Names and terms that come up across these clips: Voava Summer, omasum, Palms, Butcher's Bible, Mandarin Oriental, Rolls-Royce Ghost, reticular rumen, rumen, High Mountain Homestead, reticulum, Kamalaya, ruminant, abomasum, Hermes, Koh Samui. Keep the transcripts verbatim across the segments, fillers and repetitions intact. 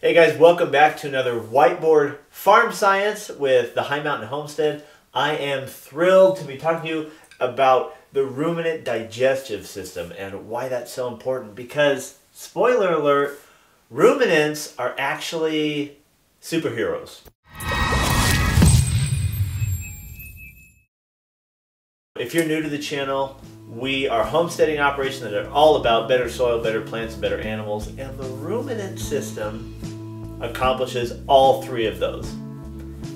Hey guys, welcome back to another Whiteboard Farm Science with the High Mountain Homestead. I am thrilled to be talking to you about the ruminant digestive system and why that's so important because, spoiler alert, ruminants are actually superheroes. If you're new to the channel, we are homesteading operations that are all about better soil, better plants, and better animals, and the ruminant system accomplishes all three of those.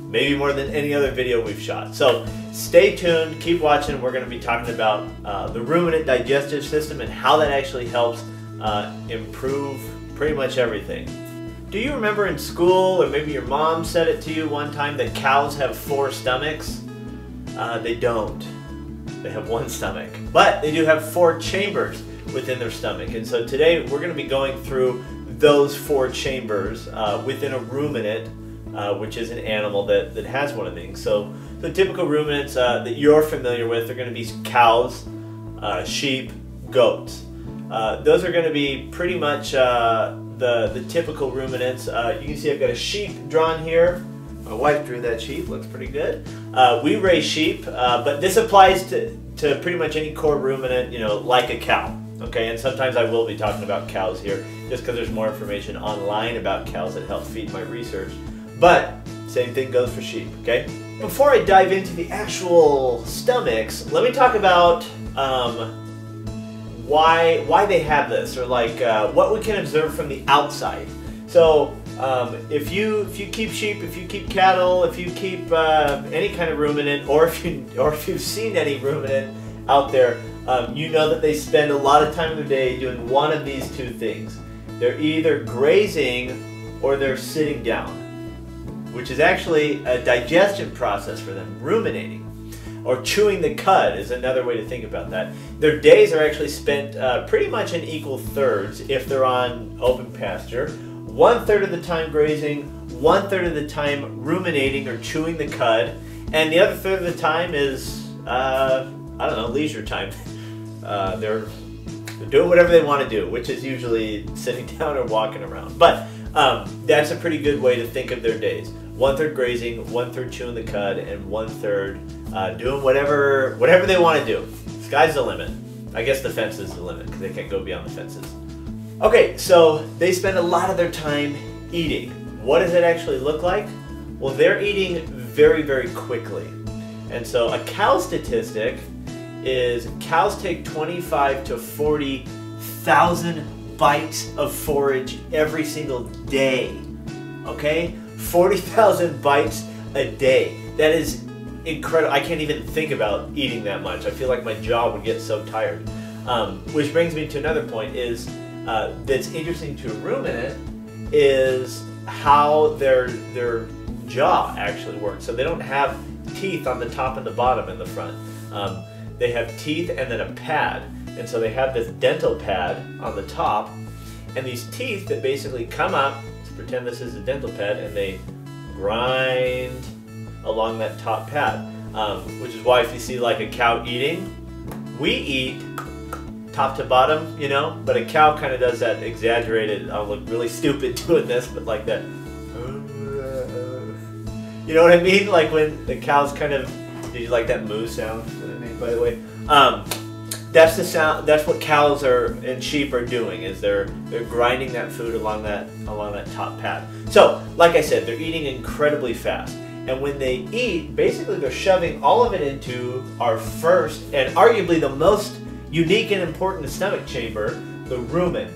Maybe more than any other video we've shot. So stay tuned, keep watching. We're going to be talking about uh, the ruminant digestive system and how that actually helps uh, improve pretty much everything. Do you remember in school, or maybe your mom said it to you one time, that cows have four stomachs? Uh, they don't. They have one stomach, but they do have four chambers within their stomach. And so today we're going to be going through those four chambers uh, within a ruminant, uh, which is an animal that, that has one of these. So the typical ruminants uh, that you're familiar with are going to be cows, uh, sheep, goats. Uh, those are going to be pretty much uh, the, the typical ruminants. Uh, you can see I've got a sheep drawn here. My wife drew that sheep, looks pretty good. Uh, we raise sheep, uh, but this applies to, to pretty much any core ruminant, you know, like a cow. Okay, and sometimes I will be talking about cows here, just because there's more information online about cows that help feed my research. But, same thing goes for sheep, okay? Before I dive into the actual stomachs, let me talk about um, why, why they have this, or like uh, what we can observe from the outside. So, Um, if you if you keep sheep, if you keep cattle, if you keep uh, any kind of ruminant, or if you or if you've seen any ruminant out there, um, you know that they spend a lot of time of the day doing one of these two things. They're either grazing or they're sitting down, which is actually a digestion process for them, ruminating. Or chewing the cud is another way to think about that. Their days are actually spent uh, pretty much in equal thirds if they're on open pasture. One third of the time grazing, one third of the time ruminating or chewing the cud, and the other third of the time is, uh, I don't know, leisure time. Uh, they're, they're doing whatever they want to do, which is usually sitting down or walking around. But um, that's a pretty good way to think of their days. One third grazing, one third chewing the cud, and one third uh, doing whatever, whatever they want to do. Sky's the limit. I guess the fence is the limit because they can't go beyond the fences. Okay, so they spend a lot of their time eating. What does it actually look like? Well, they're eating very, very quickly. And so a cow statistic is cows take twenty-five to forty thousand bites of forage every single day, okay? forty thousand bites a day. That is incredible. I can't even think about eating that much. I feel like my jaw would get so tired. Um, which brings me to another point is, Uh, that's interesting to a ruminant is how their their jaw actually works. So they don't have teeth on the top and the bottom and the front. Um, they have teeth and then a pad, and so they have this dental pad on the top, and these teeth that basically come up. Let's pretend this is a dental pad, and they grind along that top pad, um, which is why if you see like a cow eating, we eat top to bottom, you know, but a cow kind of does that exaggerated, I'll look really stupid doing this, but like that, you know what I mean? Like when the cows kind of, did you like that moo sound that I made, by the way? Um, that's the sound, that's what cows are and sheep are doing, is they're they're grinding that food along that, along that top pad. So, like I said, they're eating incredibly fast. And when they eat, basically they're shoving all of it into our first and arguably the most unique and important stomach chamber, the rumen.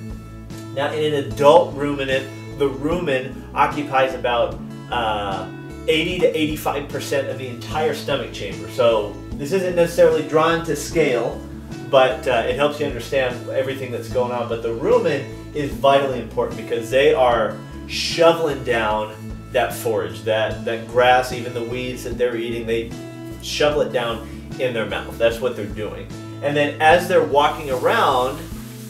Now, in an adult ruminant, the rumen occupies about uh, eighty to eighty-five percent of the entire stomach chamber. So this isn't necessarily drawn to scale, but uh, it helps you understand everything that's going on. But the rumen is vitally important because they are shoveling down that forage, that, that grass, even the weeds that they're eating, they shovel it down in their mouth. That's what they're doing. And then as they're walking around,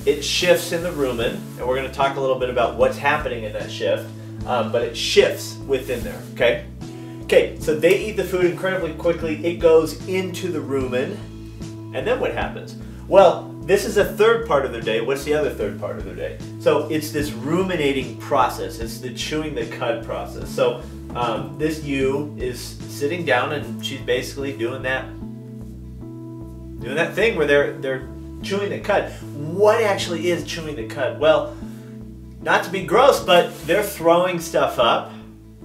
it shifts in the rumen, and we're going to talk a little bit about what's happening in that shift, um, but it shifts within there, okay? Okay, so they eat the food incredibly quickly, it goes into the rumen, and then what happens? Well, This is a third part of their day. What's the other third part of their day? So it's this ruminating process. It's the chewing the cud process. So um, this ewe is sitting down and she's basically doing that, doing that thing where they're they're chewing the cud. What actually is chewing the cud? Well, not to be gross, but they're throwing stuff up.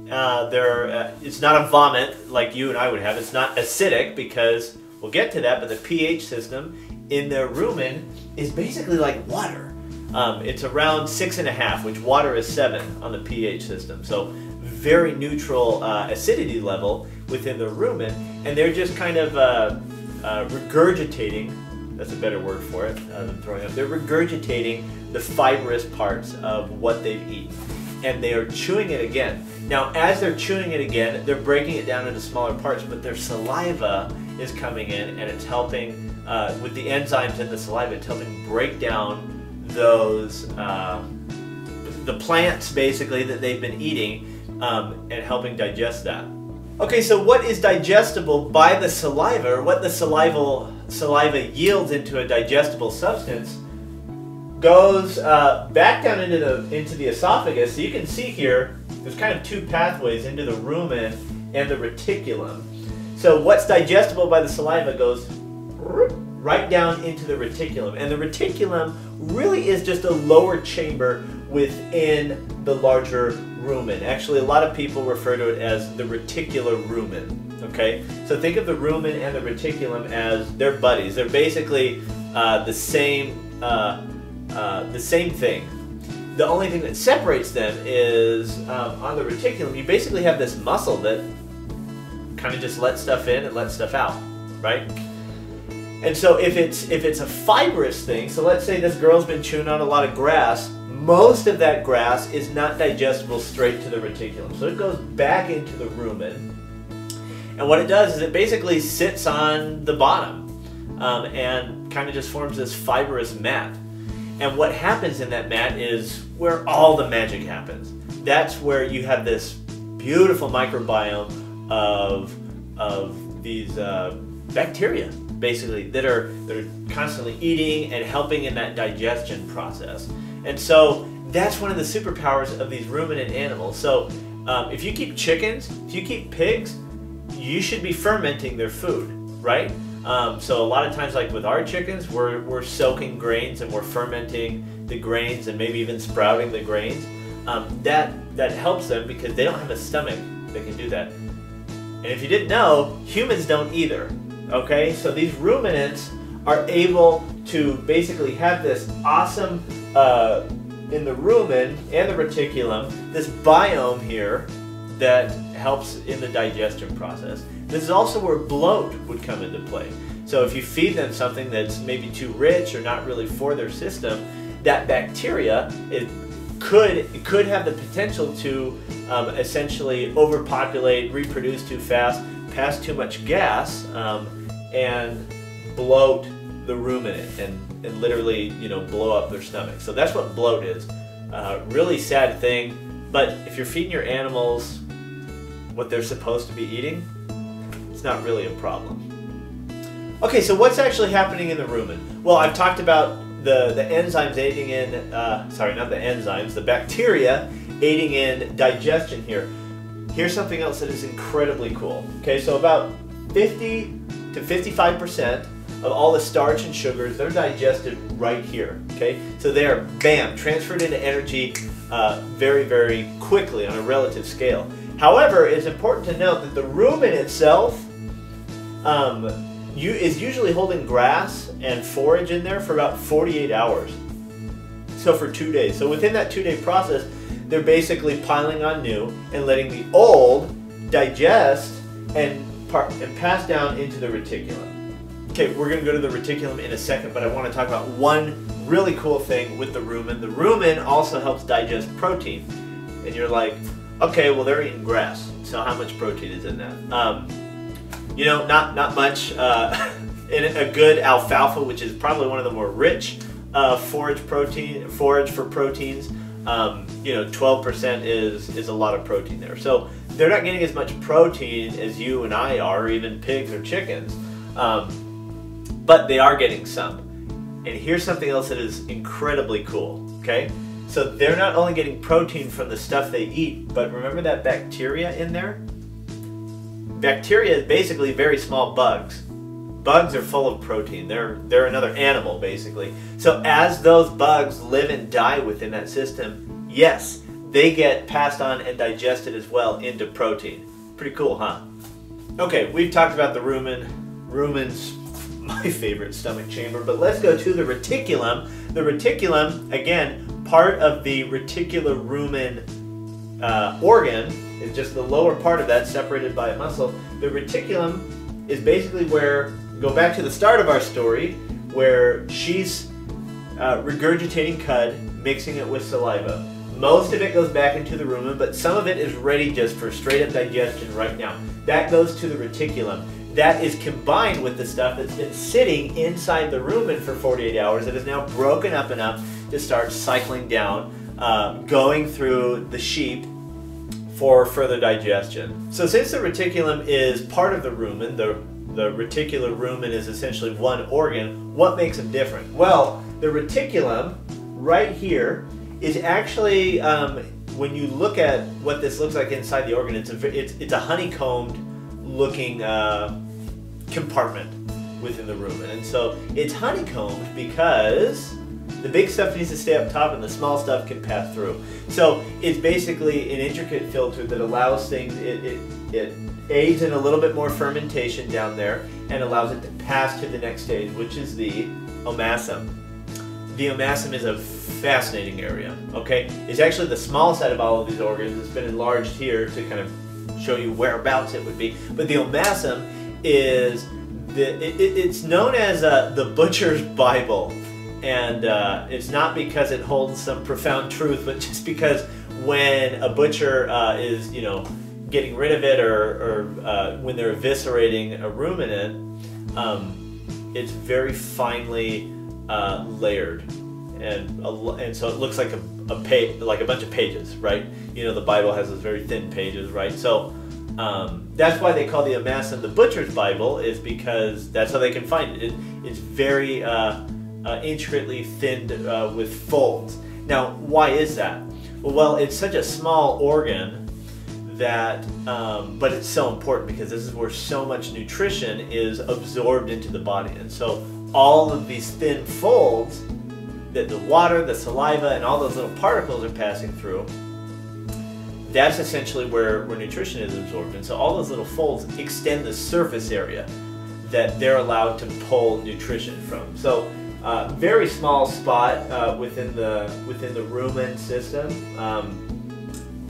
Uh, they're uh, it's not a vomit like you and I would have. It's not acidic because we'll get to that. But the pH system in their rumen is basically like water. Um, it's around six and a half, which water is seven on the pH system. So very neutral uh, acidity level within the rumen, and they're just kind of uh, uh, regurgitating, that's a better word for it, uh, than throwing up. They're regurgitating the fibrous parts of what they've eaten, and they are chewing it again. Now, as they're chewing it again, they're breaking it down into smaller parts, but their saliva is coming in and it's helping Uh, with the enzymes in the saliva, it's helping break down those, um, the plants basically that they've been eating, um, and helping digest that. Okay, so what is digestible by the saliva, or what the salival, saliva yields into a digestible substance, goes uh, back down into the, into the esophagus. So you can see here, there's kind of two pathways into the rumen and the reticulum. So what's digestible by the saliva goes right down into the reticulum, and the reticulum really is just a lower chamber within the larger rumen. Actually, a lot of people refer to it as the reticular rumen. Okay, so think of the rumen and the reticulum as their buddies. They're basically uh, the same, uh, uh, the same thing. The only thing that separates them is um, on the reticulum, you basically have this muscle that kind of just lets stuff in and lets stuff out, right? And so if it's, if it's a fibrous thing, so let's say this girl's been chewing on a lot of grass, most of that grass is not digestible straight to the reticulum. So it goes back into the rumen. And what it does is it basically sits on the bottom um, and kind of just forms this fibrous mat. And what happens in that mat is where all the magic happens. That's where you have this beautiful microbiome of, of these uh, bacteria, basically, that are, that are constantly eating and helping in that digestion process. And so that's one of the superpowers of these ruminant animals. So um, if you keep chickens, if you keep pigs, you should be fermenting their food, right? Um, so a lot of times, like with our chickens, we're, we're soaking grains and we're fermenting the grains and maybe even sprouting the grains. Um, that, that helps them because they don't have a stomach that can do that. And if you didn't know, humans don't either. Okay, so these ruminants are able to basically have this awesome, uh, in the rumen and the reticulum, this biome here that helps in the digestion process. This is also where bloat would come into play. So if you feed them something that's maybe too rich or not really for their system, that bacteria, it could, it could have the potential to um, essentially overpopulate, reproduce too fast, pass too much gas, um, and bloat the ruminant and, and literally, you know, blow up their stomach. So that's what bloat is. Uh, really sad thing, but if you're feeding your animals what they're supposed to be eating, it's not really a problem. Okay, so what's actually happening in the rumen? Well, I've talked about the, the enzymes aiding in, uh, sorry, not the enzymes, the bacteria aiding in digestion here. Here's something else that is incredibly cool. Okay, so about fifty to fifty-five percent of all the starch and sugars, they're digested right here. Okay, so they are, bam, transferred into energy uh, very, very quickly on a relative scale. However, it's important to note that the rumen itself um, you, is usually holding grass and forage in there for about forty-eight hours. So for two days. So within that two-day process, they're basically piling on new and letting the old digest and, and pass down into the reticulum. Okay, we're gonna go to the reticulum in a second, but I wanna talk about one really cool thing with the rumen. The rumen also helps digest protein. And you're like, okay, well they're eating grass, so how much protein is in that? Um, you know, not, not much. Uh, in a good alfalfa, which is probably one of the more rich uh, forage, protein, forage for proteins, Um, you know, twelve percent is, is a lot of protein there. So they're not getting as much protein as you and I are, or even pigs or chickens, um, but they are getting some. And here's something else that is incredibly cool, okay? So they're not only getting protein from the stuff they eat, but remember that bacteria in there? Bacteria is basically very small bugs. Bugs are full of protein. They're, they're another animal, basically. So as those bugs live and die within that system, yes, they get passed on and digested as well into protein. Pretty cool, huh? Okay, we've talked about the rumen. Rumen's my favorite stomach chamber, but let's go to the reticulum. The reticulum, again, part of the reticular rumen uh, organ, is just the lower part of that separated by a muscle. The reticulum is basically where, go back to the start of our story, where she's uh, regurgitating cud, mixing it with saliva. Most of it goes back into the rumen, but some of it is ready just for straight up digestion right now. That goes to the reticulum. That is combined with the stuff that's been sitting inside the rumen for forty-eight hours that is now broken up enough to start cycling down, uh, going through the sheep for further digestion. So since the reticulum is part of the rumen, the, the reticular rumen is essentially one organ, what makes them different? Well, the reticulum right here is actually, um, when you look at what this looks like inside the organ, it's a, it's, it's a honeycombed looking uh, compartment within the rumen. And so it's honeycombed because the big stuff needs to stay up top and the small stuff can pass through. So it's basically an intricate filter that allows things, it, it, it aids in a little bit more fermentation down there and allows it to pass to the next stage, which is the omasum. The omasum is a fascinating area, okay? It's actually the small side of all of these organs. It's been enlarged here to kind of show you whereabouts it would be. But the omasum is, the, it, it, it's known as uh, the Butcher's Bible. And uh, it's not because it holds some profound truth, but just because when a butcher uh, is, you know, getting rid of it or, or uh, when they're eviscerating a ruminant, um, it's very finely uh, layered. And, a, and so it looks like a, a page, like a bunch of pages, right? You know, the Bible has those very thin pages, right? So um, that's why they call the Abomasum the Butcher's Bible, is because that's how they can find it. it it's very uh, uh, intricately thinned uh, with folds. Now, why is that? Well, it's such a small organ that, um, but it's so important because this is where so much nutrition is absorbed into the body. And so all of these thin folds that the water, the saliva, and all those little particles are passing through, that's essentially where, where nutrition is absorbed. And so all those little folds extend the surface area that they're allowed to pull nutrition from. So uh, very small spot uh, within the within the rumen system, um,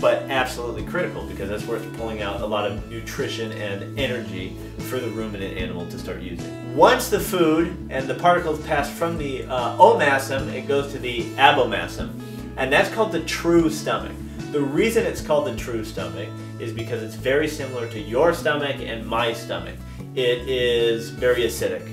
but absolutely critical because that's where it's pulling out a lot of nutrition and energy for the ruminant animal to start using. Once the food and the particles pass from the uh, omasum, it goes to the abomasum, and that's called the true stomach. The reason it's called the true stomach is because it's very similar to your stomach and my stomach. It is very acidic,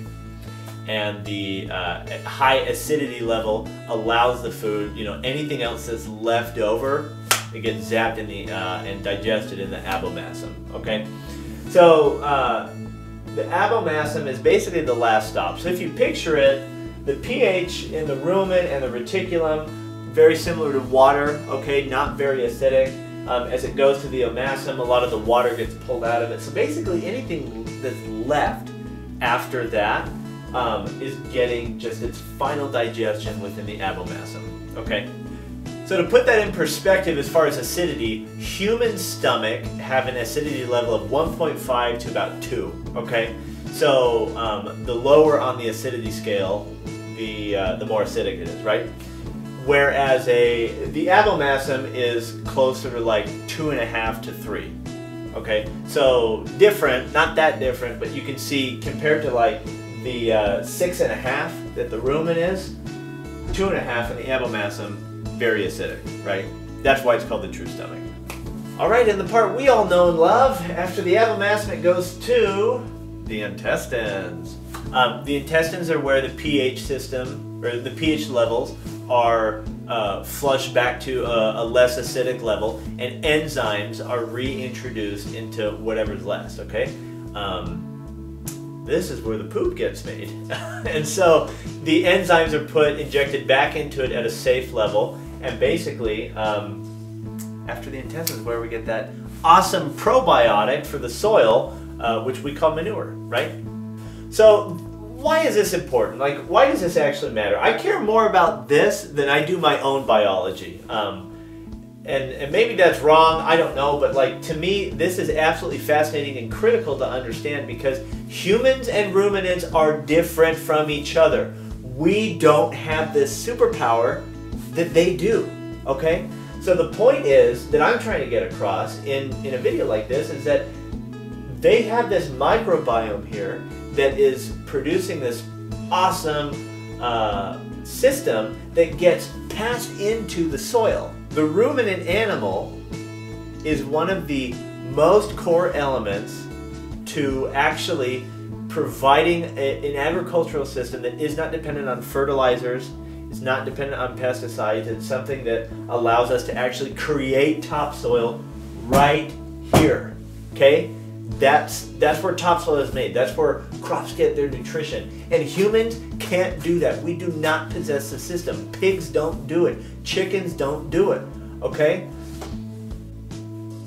and the uh, high acidity level allows the food, you know, anything else that's left over, it gets zapped in the, uh, and digested in the abomasum, okay? So uh, the abomasum is basically the last stop. So if you picture it, the pH in the rumen and the reticulum, very similar to water, okay, not very acidic. Um, as it goes to the omasum, a lot of the water gets pulled out of it. So basically anything that's left after that um, is getting just its final digestion within the abomasum, okay? So to put that in perspective as far as acidity, human stomach have an acidity level of one point five to about two, okay? So um, the lower on the acidity scale, the, uh, the more acidic it is, right? Whereas a, the abomasum is closer to like two and a half to three, okay? So different, not that different, but you can see compared to like the uh, six and a half that the rumen is, two and a half in the abomasum, very acidic, right? That's why it's called the true stomach. All right, in the part we all know and love, after the abomasum, it goes to the intestines. Um, the intestines are where the pH system, or the pH levels, are uh, flushed back to a, a less acidic level, and enzymes are reintroduced into whatever's less, okay? Um, this is where the poop gets made. And so the enzymes are put, injected back into it at a safe level, and basically um, after the intestines where we get that awesome probiotic for the soil, uh, which we call manure, right? So why is this important? Like, why does this actually matter? I care more about this than I do my own biology. Um, And, and maybe that's wrong, I don't know, but like to me this is absolutely fascinating and critical to understand, because humans and ruminants are different from each other. We don't have this superpower that they do, okay? So the point is that I'm trying to get across in, in a video like this is that they have this microbiome here that is producing this awesome uh, system that gets passed into the soil. The ruminant animal is one of the most core elements to actually providing a, an agricultural system that is not dependent on fertilizers, is not dependent on pesticides. It's something that allows us to actually create topsoil right here, okay? That's, that's where topsoil is made. That's where crops get their nutrition. And humans can't do that. We do not possess the system. Pigs don't do it. Chickens don't do it. Okay?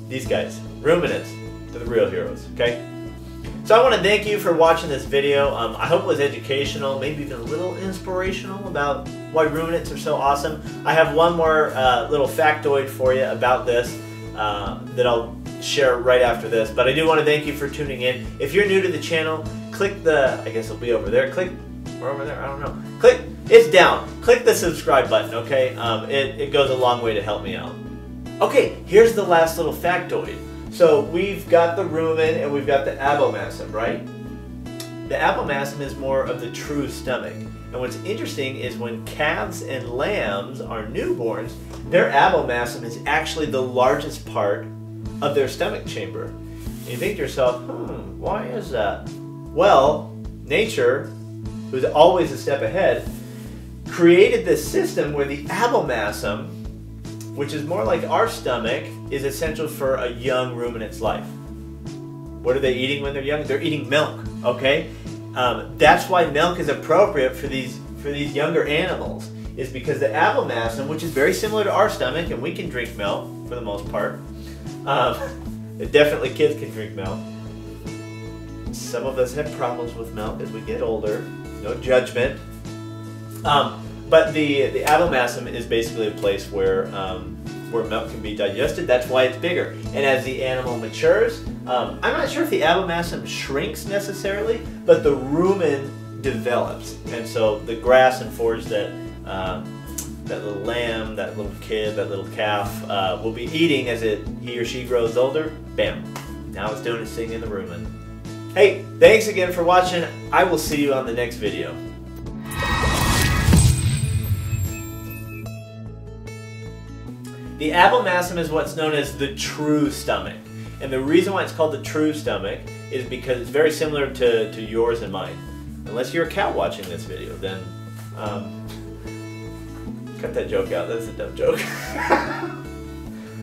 These guys, ruminants, they're the real heroes. Okay? So I want to thank you for watching this video. Um, I hope it was educational, maybe even a little inspirational about why ruminants are so awesome. I have one more uh, little factoid for you about this uh, that I'll share right after this, but I do want to thank you for tuning in. If you're new to the channel, click the, I guess it'll be over there, click, or over there, I don't know, click, it's down, click the subscribe button, okay? Um, it, it goes a long way to help me out. Okay, here's the last little factoid. So we've got the rumen and we've got the abomasum, right? The abomasum is more of the true stomach. And what's interesting is when calves and lambs are newborns, their abomasum is actually the largest part of their stomach chamber. And you think to yourself, hmm, why is that? Well, nature, who's always a step ahead, created this system where the abomasum, which is more like our stomach, is essential for a young ruminant's life. What are they eating when they're young? They're eating milk, okay? Um, that's why milk is appropriate for these, for these younger animals, is because the abomasum, which is very similar to our stomach, and we can drink milk for the most part, Um, definitely kids can drink milk. Some of us have problems with milk as we get older. No judgment. Um, but the, the abomasum is basically a place where, um, where milk can be digested. That's why it's bigger. And as the animal matures, um, I'm not sure if the abomasum shrinks necessarily, but the rumen develops. And so the grass and forage that uh, that little lamb, that little kid, that little calf uh, will be eating as it he or she grows older, bam, now it's doing its thing in the rumen. Hey, thanks again for watching. I will see you on the next video. The abomasum is what's known as the true stomach. And the reason why it's called the true stomach is because it's very similar to, to yours and mine. Unless you're a cow watching this video, then um, cut that joke out, that's a dumb joke.